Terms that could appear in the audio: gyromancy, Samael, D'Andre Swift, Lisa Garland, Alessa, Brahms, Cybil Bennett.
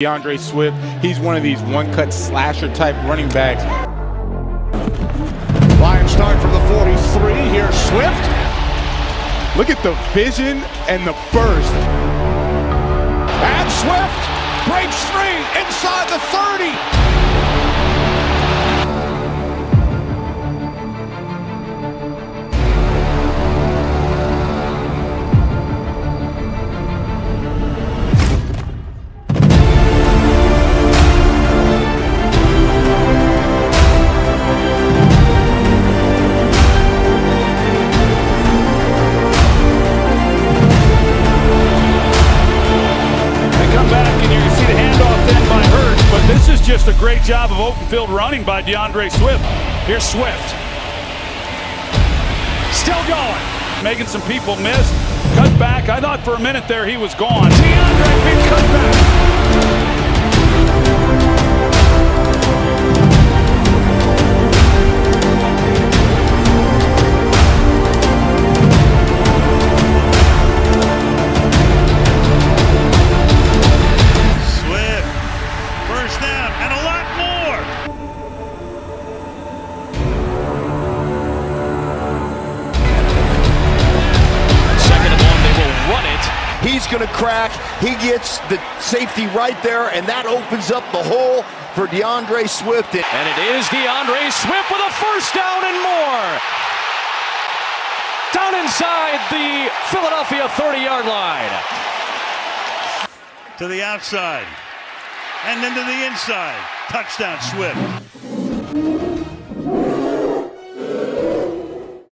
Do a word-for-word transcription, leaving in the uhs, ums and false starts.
D'Andre Swift, he's one of these one-cut slasher type running backs. Lions start from the forty-three, here's Swift. Look at the vision and the burst. And Swift breaks three inside the thirty. This is just a great job of open field running by D'Andre Swift. Here's Swift. Still going. Making some people miss. Cut back. I thought for a minute there he was gone. D'Andre, big cut back. He's going to crack. He gets the safety right there, and that opens up the hole for D'Andre Swift. And it is D'Andre Swift with a first down and more. Down inside the Philadelphia thirty-yard line. To the outside, and then to the inside. Touchdown, Swift.